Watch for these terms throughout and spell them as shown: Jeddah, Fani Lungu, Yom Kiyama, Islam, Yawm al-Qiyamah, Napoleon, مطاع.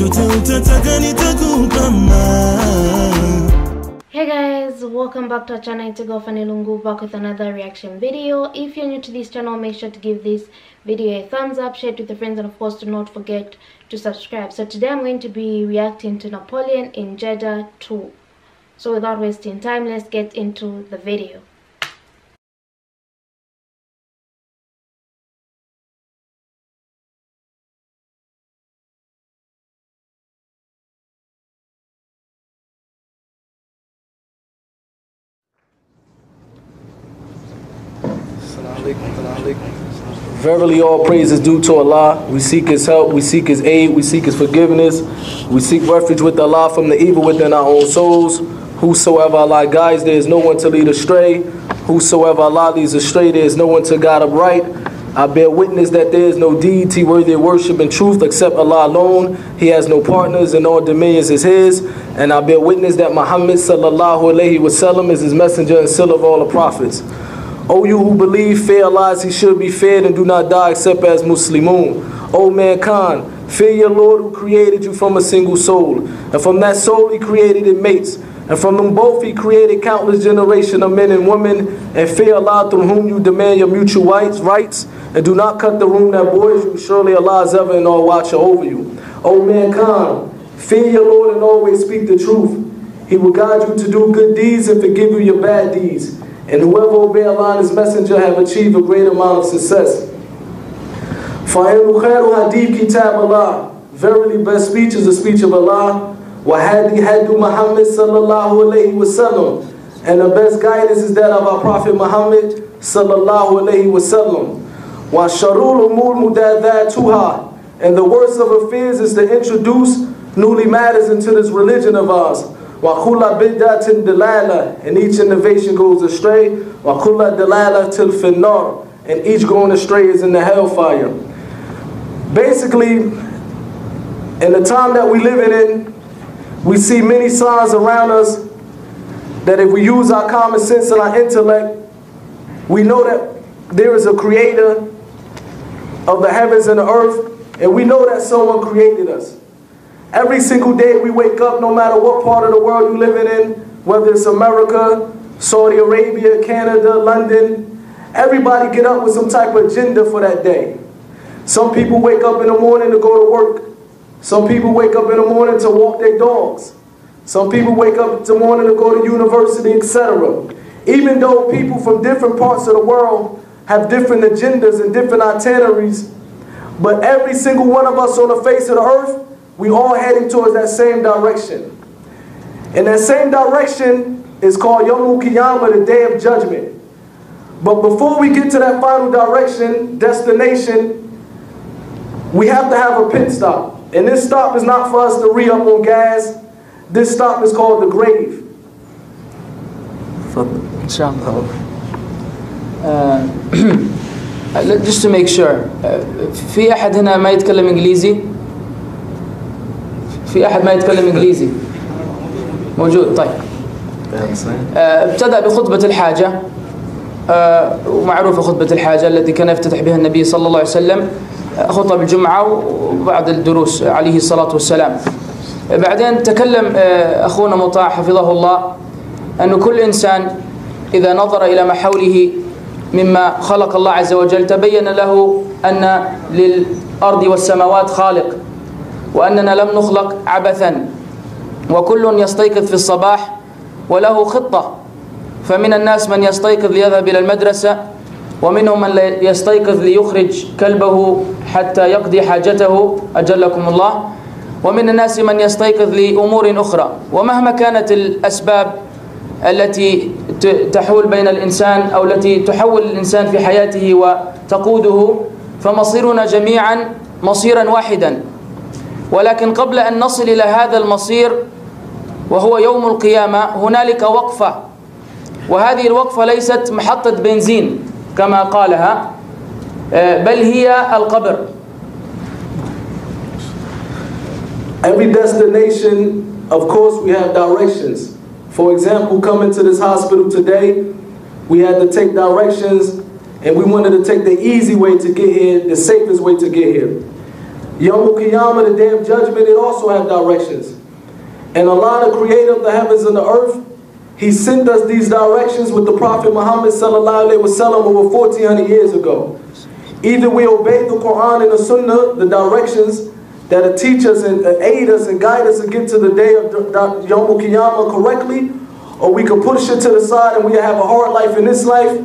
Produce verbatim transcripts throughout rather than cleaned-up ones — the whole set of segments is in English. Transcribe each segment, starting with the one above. Hey guys, welcome back to our channel. It's your girl Fani Lungu, back with another reaction video. If you're new to this channel, make sure to give this video a thumbs up, share it with your friends, and of course do not forget to subscribe. So today I'm going to be reacting to Napoleon in Jeddah two. So without wasting time, let's get into the video. Verily all praise is due to Allah. We seek His help, we seek His aid, we seek His forgiveness. We seek refuge with Allah from the evil within our own souls. Whosoever Allah guides, there is no one to lead astray. Whosoever Allah leads astray, there is no one to guide upright. I bear witness that there is no deity worthy of worship and truth except Allah alone. He has no partners and all dominions is His. And I bear witness that Muhammad sallallahu alayhi wasallam is His messenger and seal of all the prophets. O you who believe, fear Allah as He should be feared and do not die except as Muslimun. O mankind, fear your Lord who created you from a single soul. And from that soul He created it mates. And from them both He created countless generations of men and women. And fear Allah through whom you demand your mutual rights. And do not cut the room that borders you. Surely Allah is ever and all watcher over you. O mankind, fear your Lord and always speak the truth. He will guide you to do good deeds and forgive you your bad deeds. And whoever obey Allah and His messenger have achieved a great amount of success. فَإِنُّ خَيْرُ حَدِيثِ كِتَابِ اللَّهِ. Verily best speech is the speech of Allah. وَهَدِي هَدِي Muhammad sallallahu alayhi wasallam. And the best guidance is that of our Prophet Muhammad sallallahu alayhi wasallam. وَشَرُّ الْأُمُورِ مُحْدَثَاتُهَا. And the worst of affairs is to introduce newly matters into this religion of ours. وَكُلَّ بِدْعَةٍ دَلَالَةٍ. And each innovation goes astray. وَكُلَّ دَلَالَةٍ فِي النَّارِ. And each going astray is in the hellfire. Basically, in the time that we live in, we see many signs around us that if we use our common sense and our intellect, we know that there is a creator of the heavens and the earth, and we know that someone created us. Every single day we wake up, no matter what part of the world you're living in, whether it's America, Saudi Arabia, Canada, London, everybody get up with some type of agenda for that day. Some people wake up in the morning to go to work. Some people wake up in the morning to walk their dogs. Some people wake up in the morning to go to university, et cetera. Even though people from different parts of the world have different agendas and different itineraries, but every single one of us on the face of the earth, we all heading towards that same direction. And that same direction is called Yom Kiyama, the Day of Judgment. But before we get to that final direction, destination, we have to have a pit stop. And this stop is not for us to re-up on gas. This stop is called the grave. Uh, just to make sure, في أحد هنا ما يتكلم إنجليزي؟ في أحد ما يتكلم إنجليزي؟ موجود. طيب ابتدأ بخطبة الحاجة، ومعروفة خطبة الحاجة التي كان يفتتح بها النبي صلى الله عليه وسلم خطب الجمعة وبعض الدروس عليه الصلاة والسلام. بعدين تكلم أخونا مطاع حفظه الله أن كل إنسان إذا نظر إلى ما حوله مما خلق الله عز وجل تبين له أن للأرض والسماوات خالق، وأننا لم نخلق عبثا، وكل يستيقظ في الصباح وله خطة، فمن الناس من يستيقظ ليذهب إلى المدرسة، ومنهم من يستيقظ ليخرج كلبه حتى يقضي حاجته أجلكم الله، ومن الناس من يستيقظ لأمور أخرى. ومهما كانت الأسباب التي تحول بين الإنسان أو التي تحول الإنسان في حياته وتقوده، فمصيرنا جميعا مصيرا واحدا. ولكن قبل أن نصل إلى هذا المصير وهو يوم القيامة هنالك وقفة، وهذه الوقفة ليست محطة بنزين كما قالها، بل هي القبر. Every destination, of course, we have directions. For example, coming to this hospital today, we had to take directions, and we wanted to take the easy way to get here, the safest way to get here. Yawm al-Qiyamah, the day of judgment, it also have directions. And Allah, the creator of the heavens and the earth, He sent us these directions with the Prophet Muhammad sallallahu alaihi wasallam over fourteen hundred years ago. Either we obey the Quran and the Sunnah, the directions that'll teach us and aid us and guide us to get to the day of Yawm al-Qiyamah correctly, or we can push it to the side and we have a hard life in this life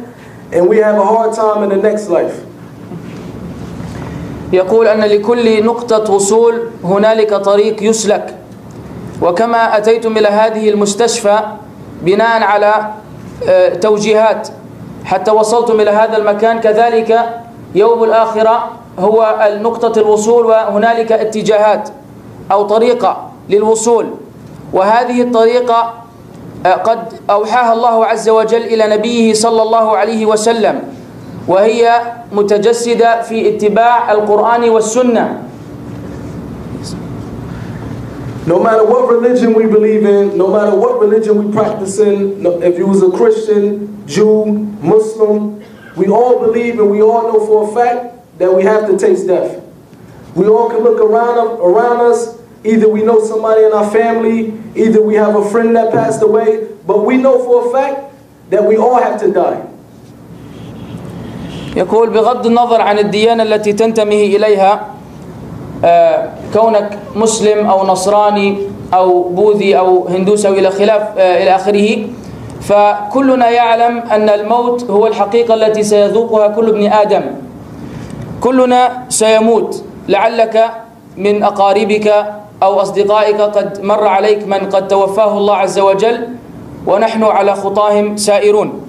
and we have a hard time in the next life. يقول أن لكل نقطة وصول هنالك طريق يسلك، وكما أتيتم إلى هذه المستشفى بناء على توجيهات حتى وصلتم إلى هذا المكان، كذلك يوم الآخرة هو نقطة الوصول، وهنالك اتجاهات أو طريقة للوصول، وهذه الطريقة قد أوحاها الله عز وجل إلى نبيه صلى الله عليه وسلم، وهي متجسدة في اتباع القرآن والسنة. No matter what religion we believe in, no matter what religion we practice in, no, if you was a Christian, Jew, Muslim, we all believe and we all know for a fact that we have to taste death. We all can look around, around us, either we know somebody in our family, either we have a friend that passed away, but we know for a fact that we all have to die. يقول بغض النظر عن الديانة التي تنتمي إليها، كونك مسلم أو نصراني أو بوذي أو هندوس أو إلى خلاف إلى آخره، فكلنا يعلم أن الموت هو الحقيقة التي سيذوقها كل ابن آدم. كلنا سيموت، لعلك من أقاربك أو أصدقائك قد مر عليك من قد توفاه الله عز وجل، ونحن على خطاهم سائرون.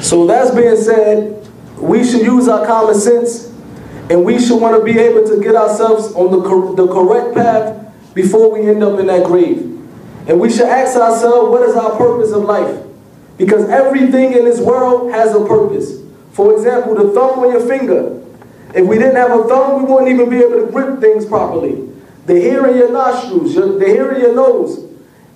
So that's being said, we should use our common sense and we should want to be able to get ourselves on the, cor the correct path before we end up in that grave. And we should ask ourselves, what is our purpose of life? Because everything in this world has a purpose. For example, the thumb on your finger. If we didn't have a thumb, we wouldn't even be able to grip things properly. The hair in your nostrils, your, the hair in your nose.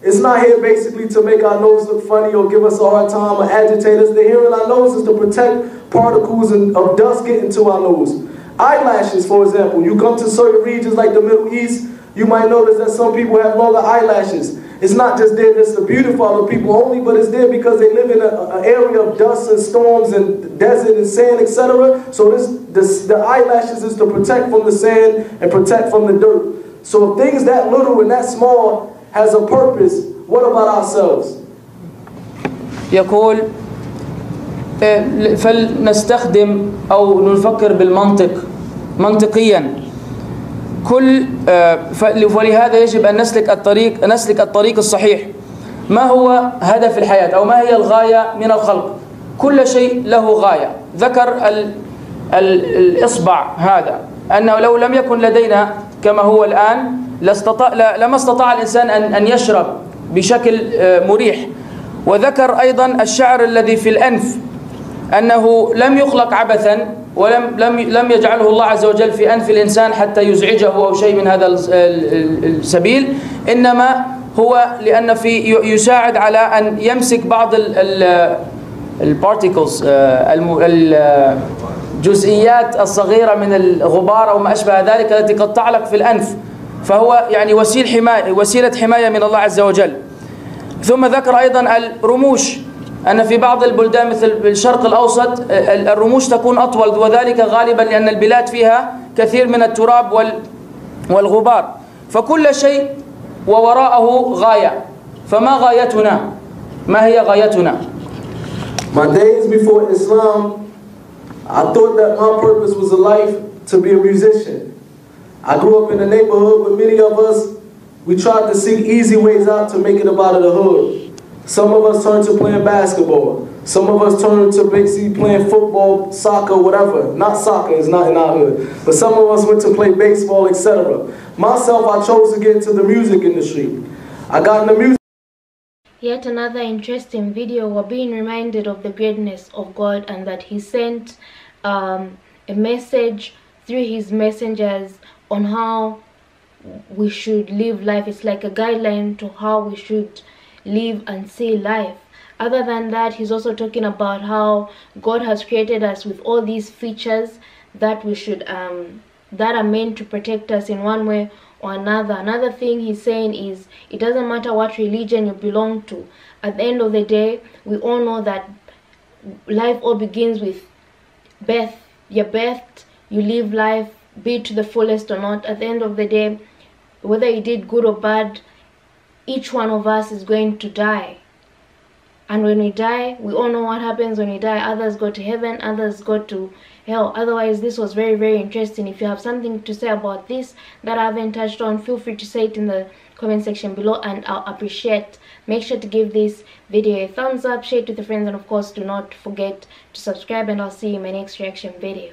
It's not here basically to make our nose look funny or give us a hard time or agitate us. The hair in our nose is to protect particles and, of dust getting to our nose. Eyelashes, for example. You come to certain regions like the Middle East, you might notice that some people have longer eyelashes. It's not just there just to beautify other people only, but it's there because they live in an area of dust and storms and desert and sand, et cetera. So this, this, the eyelashes is to protect from the sand and protect from the dirt. So things that little and that small has a purpose. What about ourselves? يقول فلنستخدم أو نفكر بالمنطق منطقيا. كل ولهذا يجب أن نسلك الطريق نسلك الطريق الصحيح. ما هو هدف الحياة أو ما هي الغاية من الخلق؟ كل شيء له غاية. ذكر ال ال الإصبع هذا أنه لو لم يكن لدينا كما هو الآن لما استطاع الإنسان أن يشرب بشكل مريح. وذكر أيضا الشعر الذي في الأنف أنه لم يخلق عبثا، ولم لم لم يجعله الله عز وجل في أنف الإنسان حتى يزعجه أو شيء من هذا السبيل، إنما هو لأن في يساعد على أن يمسك بعض البارتيكلز الجزئيات الصغيرة من الغبار أو ما أشبه ذلك التي قد تعلق في الأنف، فهو يعني وسيل حماية وسيلة حماية من الله عز وجل. ثم ذكر أيضا الرموش أن في بعض البلدان مثل الشرق الأوسط الرموش تكون أطول، وذلك غالبا لأن البلاد فيها كثير من التراب والغبار. فكل شيء ووراءه غاية، فما غايتنا؟ ما هي غايتنا؟ My days before Islam, I thought that my purpose was a life to be a musician. I grew up in a neighborhood with many of us. We tried to seek easy ways out to make it up out of the hood. Some of us turned to playing basketball. Some of us turned to basically playing football, soccer, whatever. Not soccer, it's not in our hood. But some of us went to play baseball, et cetera. Myself, I chose to get into the music industry. I got in the music. Yet another interesting video. We're being reminded of the greatness of God and that He sent um, a message through His messengers on how we should live life. It's like a guideline to how we should live and see life. Other than that, he's also talking about how God has created us with all these features that we should um, that are meant to protect us in one way or another. Another thing he's saying is, it doesn't matter what religion you belong to. At the end of the day, we all know that life all begins with birth. Your birth, you live life, be it to the fullest or not. At the end of the day, whether you did good or bad, each one of us is going to die. And when we die, we all know what happens when we die. Others go to heaven, others go to hell. Otherwise, this was very, very interesting. If you have something to say about this that I haven't touched on, feel free to say it in the comment section below, and I'll appreciate. Make sure to give this video a thumbs up, share it with your friends, and of course, do not forget to subscribe, and I'll see you in my next reaction video.